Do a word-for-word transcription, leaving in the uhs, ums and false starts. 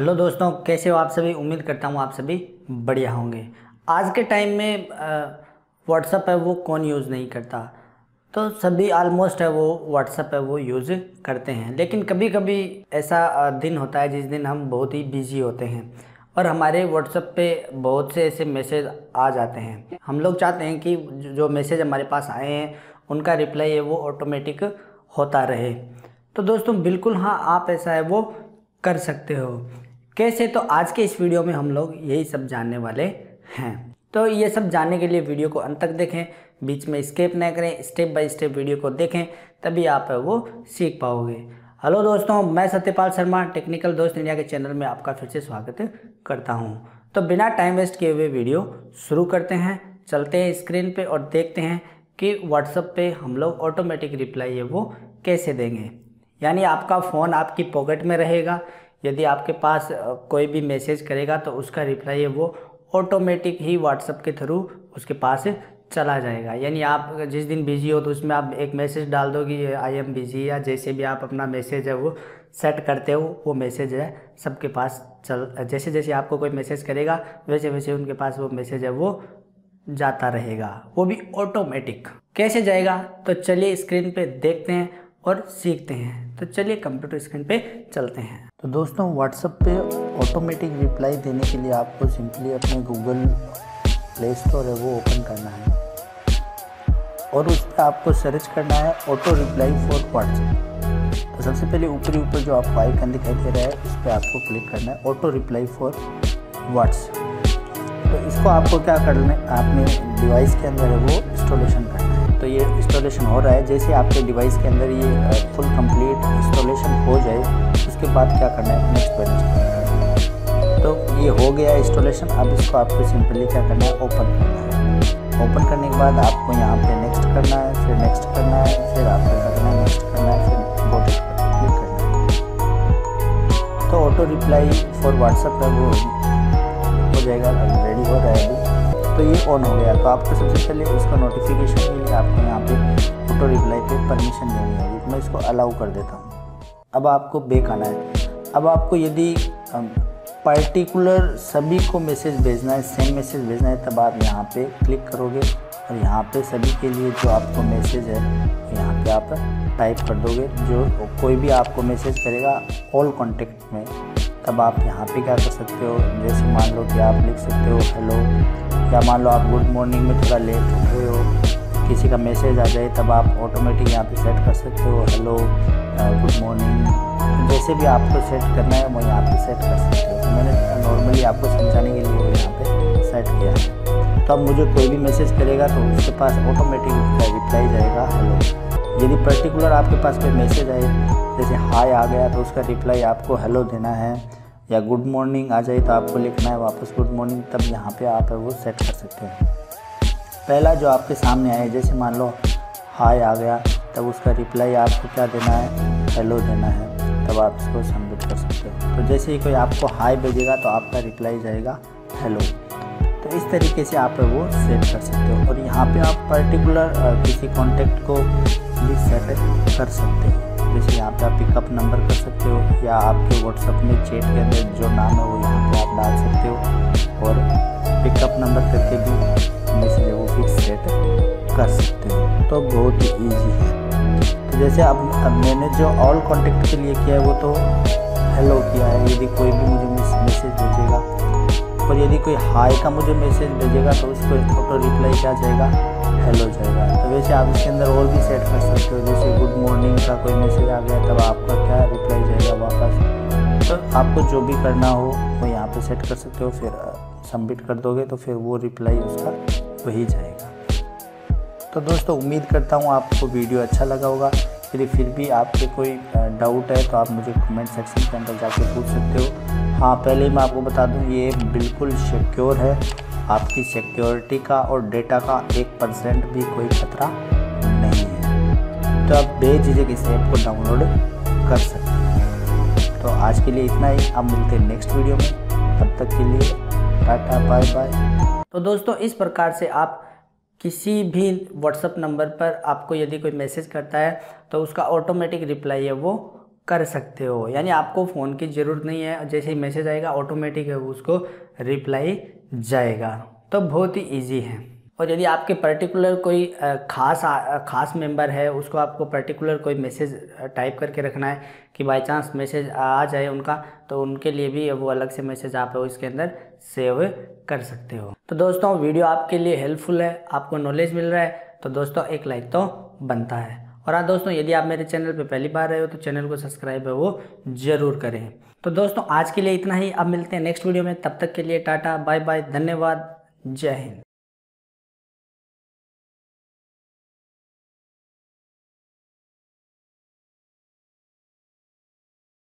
Hello दोस्तों, कैसे हो आप सभी। उम्मीद करता हूँ आप सभी बढ़िया होंगे। आज के टाइम में व्हाट्सअप है वो कौन यूज़ नहीं करता, तो सभी आलमोस्ट है वो व्हाट्सअप है वो यूज़ करते हैं। लेकिन कभी कभी ऐसा दिन होता है जिस दिन हम बहुत ही बिजी होते हैं और हमारे व्हाट्सअप पे बहुत से ऐसे मैसेज आ जाते हैं। हम लोग चाहते हैं कि जो मैसेज हमारे पास आए हैं उनका रिप्लाई है वो ऑटोमेटिक होता रहे। तो दोस्तों बिल्कुल हाँ, आप ऐसा है वो कर सकते हो। कैसे, तो आज के इस वीडियो में हम लोग यही सब जानने वाले हैं। तो ये सब जानने के लिए वीडियो को अंत तक देखें, बीच में स्किप ना करें, स्टेप बाय स्टेप वीडियो को देखें, तभी आप वो सीख पाओगे। हेलो दोस्तों, मैं सत्यपाल शर्मा टेक्निकल दोस्त इंडिया के चैनल में आपका फिर से स्वागत करता हूँ। तो बिना टाइम वेस्ट किए हुए वीडियो शुरू करते हैं। चलते हैं स्क्रीन पर और देखते हैं कि व्हाट्सएप पर हम लोग ऑटोमेटिक रिप्लाई है वो कैसे देंगे। यानी आपका फ़ोन आपकी पॉकेट में रहेगा, यदि आपके पास कोई भी मैसेज करेगा तो उसका रिप्लाई है वो ऑटोमेटिक ही व्हाट्सएप के थ्रू उसके पास चला जाएगा। यानी आप जिस दिन बिज़ी हो तो उसमें आप एक मैसेज डाल दो कि आई एम बिज़ी, या जैसे भी आप अपना मैसेज है वो सेट करते हो वो मैसेज है सबके पास चल जैसे जैसे आपको कोई मैसेज करेगा वैसे वैसे उनके पास वो मैसेज है वो जाता रहेगा, वो भी ऑटोमेटिक। कैसे जाएगा, तो चलिए स्क्रीन पर देखते हैं और सीखते हैं। तो चलिए कंप्यूटर स्क्रीन पे चलते हैं। तो दोस्तों व्हाट्सएप पे ऑटोमेटिक रिप्लाई देने के लिए आपको सिंपली अपने गूगल प्ले स्टोर है वो ओपन करना है और उस पर आपको सर्च करना है ऑटो रिप्लाई फॉर व्हाट्सएप। तो सबसे पहले ऊपरी ऊपर जो आपको आइकन दिखाई दे रहा है उस पर आपको क्लिक करना है, ऑटो रिप्लाई फॉर व्हाट्सएप। तो इसको आपको क्या करना है, आपने डिवाइस के अंदर है वो इंस्टॉलेशन करना है। तो ये इंस्टॉलेशन हो रहा है, जैसे आपके डिवाइस के अंदर ये फुल कंप्लीट इंस्टॉलेशन हो जाए उसके बाद क्या करना है, नेक्स्ट पर जाना है। तो ये हो गया इंस्टॉलेशन। अब इसको आपको सिंपली क्या करना है, ओपन करना है। ओपन करने के बाद आपको यहाँ पे नेक्स्ट करना है, फिर नेक्स्ट करना है, फिर आपको करना है नेक्स्ट करना है, फिर बोट क्लिक करना है। तो ऑटो रिप्लाई फॉर व्हाट्सएप है वो हो जाएगा, रेडी हो रहा है। तो ये ऑन हो गया। तो आपको सबसे पहले इसका नोटिफिकेशन के लिए आपको यहाँ पे ऑटो रिप्लाई पे परमिशन देनी होगी। मैं इसको अलाउ कर देता हूँ। अब आपको बैक आना है। अब आपको यदि पर्टिकुलर सभी को मैसेज भेजना है, सेम मैसेज भेजना है, तब आप यहाँ पे क्लिक करोगे और यहाँ पे सभी के लिए जो आपको मैसेज है यहाँ पर आप टाइप कर दोगे। जो कोई भी आपको मैसेज करेगा ऑल कॉन्टेक्ट में, तब आप यहाँ पे क्या कर सकते हो, जैसे मान लो कि आप लिख सकते हो हेलो, या मान लो आप गुड मॉर्निंग में थोड़ा लेट उठ रहे हो, किसी का मैसेज आ जाए तब आप ऑटोमेटिक यहाँ पे सेट कर सकते हो हेलो गुड मॉर्निंग। जैसे भी आपको सेट करना है वो यहाँ पे सेट कर सकते हो। तो मैंने नॉर्मली आपको समझाने के लिए यहाँ पे सेट किया है। तो अब मुझे कोई भी मैसेज करेगा तो उसके पास ऑटोमेटिक रिप्लाई जाएगा हेलो। यदि पर्टिकुलर आपके पास कोई मैसेज आए जैसे हाय आ गया तो उसका रिप्लाई आपको हेलो देना है, या गुड मॉर्निंग आ जाए तो आपको लिखना है वापस गुड मॉर्निंग। तब यहाँ पे आप वो सेट कर सकते हैं। पहला जो आपके सामने आए, जैसे मान लो हाय आ गया, तब उसका रिप्लाई आपको क्या देना है, हेलो देना है। तब आप इसको सबमिट कर सकते हो। तो जैसे ही कोई आपको हाय भेजेगा तो आपका रिप्लाई जाएगा हेलो। तो इस तरीके से आप वो सेट कर सकते हो। और यहाँ पे आप पर्टिकुलर किसी कॉन्टेक्ट को भी सेट कर सकते हो। जैसे यहाँ पे आप पिकअप नंबर कर सकते हो, या आपके व्हाट्सएप में चैट के अंदर जो नाम है वो यहाँ पे आप डाल सकते हो और पिकअप नंबर करके भी मैसेज वो फिक्स सेट कर सकते हो। तो बहुत ही ईजी है। तो जैसे अब मैंने जो ऑल कॉन्टेक्ट के लिए किया है वो तो हेलो किया है। यदि कोई भी मुझे मैसेज भेजेगा और यदि कोई हाय का मुझे मैसेज भेजेगा तो उसको ऑटो रिप्लाई क्या जाएगा, हेलो जाएगा। तो वैसे आप इसके अंदर और भी सेट कर सकते हो। जैसे गुड मॉर्निंग का कोई मैसेज आ गया तब आपका क्या रिप्लाई जाएगा वापस। तो आपको जो भी करना हो वो यहाँ पे सेट कर सकते हो, फिर सबमिट कर दोगे तो फिर वो रिप्लाई उसका वही जाएगा। तो दोस्तों उम्मीद करता हूँ आपको वीडियो अच्छा लगा होगा। यदि फिर भी आपके कोई डाउट है तो आप मुझे कमेंट सेक्शन के अंदर जाके पूछ सकते हो। हाँ, पहले मैं आपको बता दूं ये बिल्कुल सिक्योर है। आपकी सिक्योरिटी का और डेटा का एक परसेंट भी कोई खतरा नहीं है। तो आप बेझिझक इस ऐप को डाउनलोड कर सकते हैं। तो आज के लिए इतना ही। अब मिलते हैं नेक्स्ट वीडियो में, तब तक के लिए टाटा बाय बाय। तो दोस्तों इस प्रकार से आप किसी भी व्हाट्सएप नंबर पर आपको यदि कोई मैसेज करता है तो उसका ऑटोमेटिक रिप्लाई है वो कर सकते हो। यानी आपको फ़ोन की ज़रूरत नहीं है, जैसे ही मैसेज आएगा ऑटोमेटिक है वो उसको रिप्लाई जाएगा। तो बहुत ही ईजी है। और यदि आपके पर्टिकुलर कोई खास खास मेंबर है उसको आपको पर्टिकुलर कोई मैसेज टाइप करके रखना है कि बाय चांस मैसेज आ जाए उनका, तो उनके लिए भी वो अलग से मैसेज आप इसके अंदर सेव कर सकते हो। तो दोस्तों वीडियो आपके लिए हेल्पफुल है, आपको नॉलेज मिल रहा है, तो दोस्तों एक लाइक तो बनता है। और हाँ दोस्तों, यदि आप मेरे चैनल पर पहली बार आए हो तो चैनल को सब्सक्राइब है वो ज़रूर करें। तो दोस्तों आज के लिए इतना ही, अब मिलते हैं नेक्स्ट वीडियो में। तब तक के लिए टाटा बाय बाय, धन्यवाद, जय हिंद।